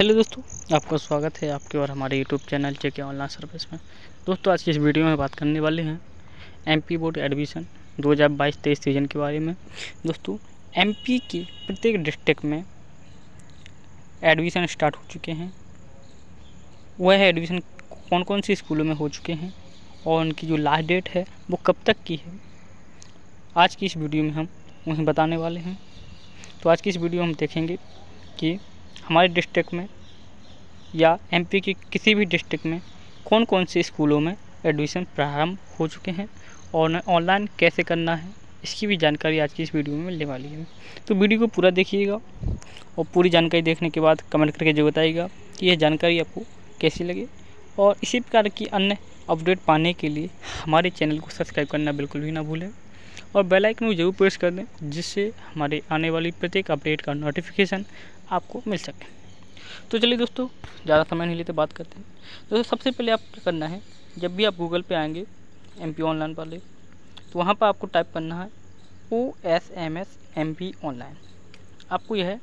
Hello दोस्तों, आपका स्वागत है आपके और हमारे YouTube channel JK online service में। दोस्तों, आज की इस वीडियो में बात करने वाले हैं एमपी बोर्ड एडमिशन 2022-23 सीजन के बारे में। दोस्तों, एमपी के प्रत्येक डिस्ट्रिक्ट में एडमिशन स्टार्ट हो चुके हैं। वह एडमिशन कौन कौन सी स्कूलों में हो चुके हैं और उनकी जो लास्ट डेट है वो कब तक की है, आज की इस वीडियो में हम उन्हें बताने वाले हैं। तो आज की इस वीडियो हम देखेंगे कि हमारे डिस्ट्रिक्ट में या एमपी के किसी भी डिस्ट्रिक्ट में कौन कौन से स्कूलों में एडमिशन प्रारंभ हो चुके हैं और ऑनलाइन कैसे करना है, इसकी भी जानकारी आज की इस वीडियो में मिलने वाली है। तो वीडियो को पूरा देखिएगा और पूरी जानकारी देखने के बाद कमेंट करके जो बताइएगा कि यह जानकारी आपको कैसी लगे। और इसी प्रकार की अन्य अपडेट पाने के लिए हमारे चैनल को सब्सक्राइब करना बिल्कुल भी ना भूलें और बेल आइकन को जरूर प्रेस कर दें, जिससे हमारे आने वाली प्रत्येक अपडेट का नोटिफिकेशन आपको मिल सके। तो चलिए दोस्तों, ज़्यादा समय नहीं लेते, बात करते हैं। दोस्तों, सबसे पहले आप क्या करना है, जब भी आप गूगल पे आएंगे एमपी ऑनलाइन वाले, तो वहाँ पर आपको टाइप करना है OSMSM ऑनलाइन। आपको यह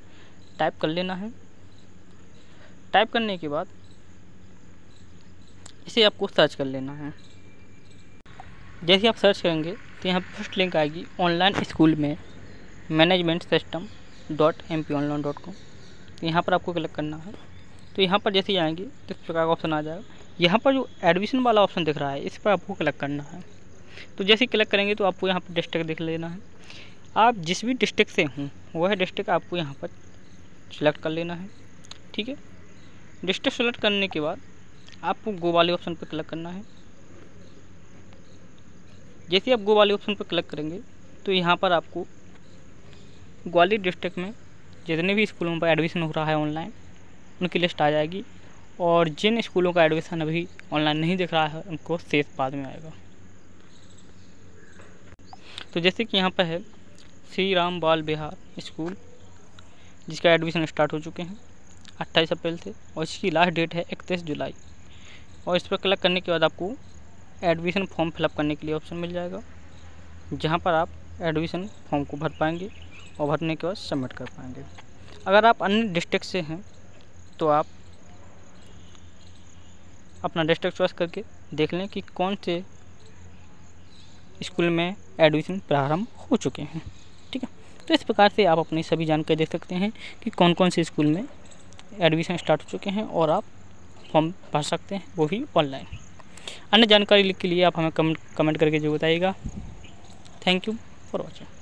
टाइप कर लेना है। टाइप करने के बाद इसे आपको सर्च कर लेना है। जैसे आप सर्च करेंगे तो यहाँ फर्स्ट लिंक आएगी ऑनलाइन स्कूल में मैनेजमेंट सिस्टम .mponline.com। यहाँ पर आपको क्लिक करना है। तो यहाँ पर जैसे ही आएंगे तो इस प्रकार का ऑप्शन आ जाएगा। यहाँ पर जो एडमिशन वाला ऑप्शन दिख रहा है, इस पर आपको क्लिक करना है। तो जैसे ही क्लिक करेंगे तो आपको यहाँ पर डिस्ट्रिक्ट देख लेना है। आप जिस भी डिस्ट्रिक्ट से हों वह डिस्ट्रिक्ट आपको यहाँ पर सिलेक्ट कर लेना है। ठीक है, डिस्ट्रिक्ट सेलेक्ट करने के बाद आपको गो वाले ऑप्शन पर क्लिक करना है। जैसे आप गो वाले ऑप्शन पर क्लिक करेंगे तो यहाँ पर आपको ग्वालियर डिस्ट्रिक्ट में जितने भी स्कूलों पर एडमिशन हो रहा है ऑनलाइन, उनकी लिस्ट आ जाएगी। और जिन स्कूलों का एडमिशन अभी ऑनलाइन नहीं दिख रहा है उनको शेष बाद में आएगा। तो जैसे कि यहाँ पर है श्री राम बाल बिहार स्कूल, जिसका एडमिशन स्टार्ट हो चुके हैं 28 अप्रैल से और इसकी लास्ट डेट है 31 जुलाई। और इस पर क्लिक करने के बाद आपको एडमिशन फॉर्म फिलअप करने के लिए ऑप्शन मिल जाएगा, जहाँ पर आप एडमिशन फॉर्म को भर पाएंगे और भरने के बाद सबमिट कर पाएंगे। अगर आप अन्य डिस्ट्रिक्ट से हैं तो आप अपना डिस्ट्रिक्ट चॉइस करके देख लें कि कौन से स्कूल में एडमिशन प्रारंभ हो चुके हैं। ठीक है, तो इस प्रकार से आप अपनी सभी जानकारी देख सकते हैं कि कौन कौन से स्कूल में एडमिशन स्टार्ट हो चुके हैं और आप फॉर्म भर सकते हैं, वो भी ऑनलाइन। अन्य जानकारी के लिए आप हमें कमेंट करके जो बताइएगा। Thank you for watching.